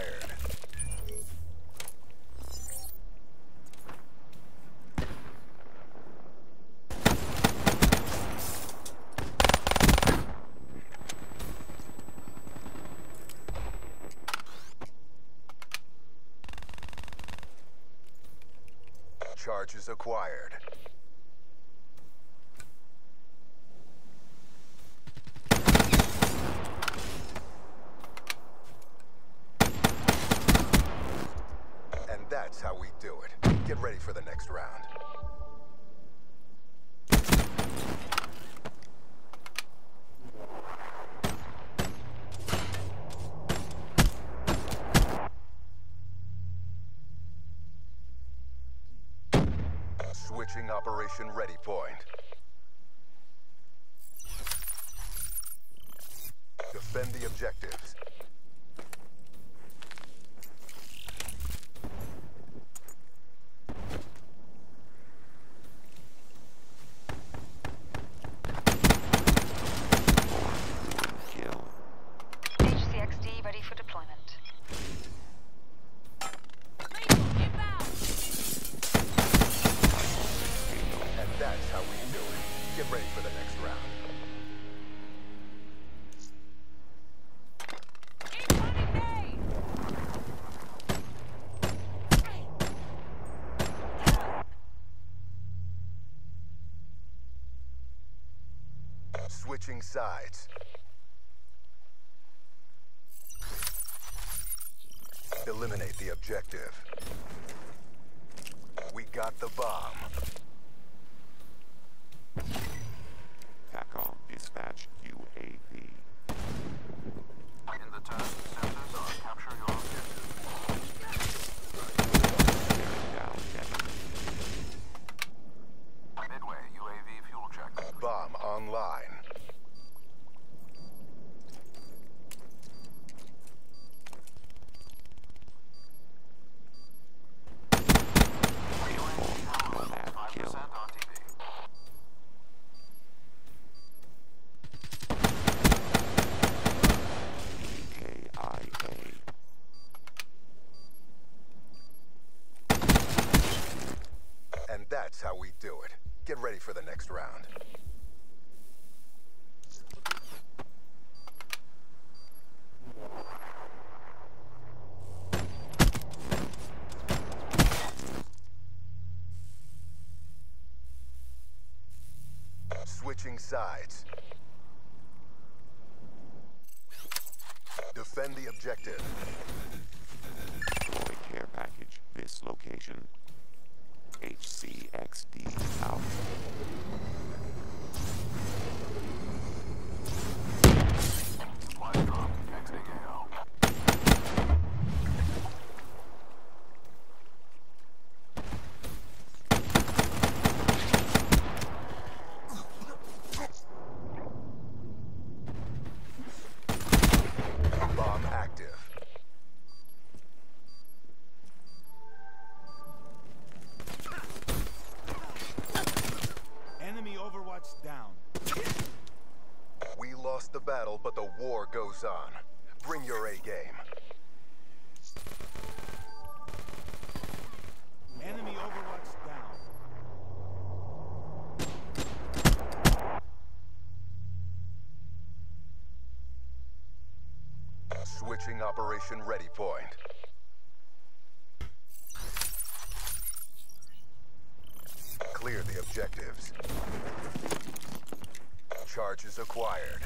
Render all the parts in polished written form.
acquired. Charges acquired. And that's how we do it. Get ready for the next round. Switching operation ready point. Defend the objectives. Kill. HCXD ready for deployment. That's how we do it. Get ready for the next round. Switching sides. Eliminate the objective. We got the bomb. TACOM dispatch UAV. In the task, sensors are capturing your objective. Tearing down enemy. Midway UAV fuel check. Bomb online. That's how we do it. Get ready for the next round. Switching sides. Defend the objective. Deploy care package. This location. HCXD out. Supply drop exiting AO. Bomb active. Down. We lost the battle, but the war goes on. Bring your A game. Enemy Overwatch down. Switching operation ready point. Clear the objectives. Charges acquired.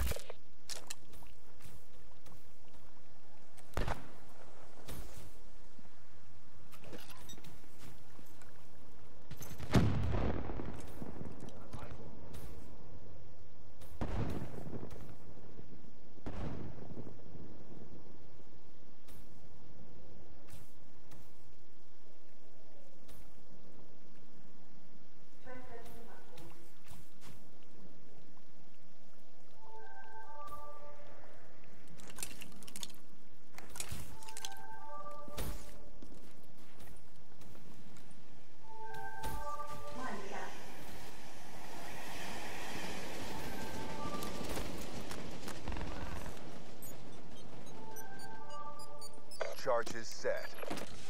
charges set.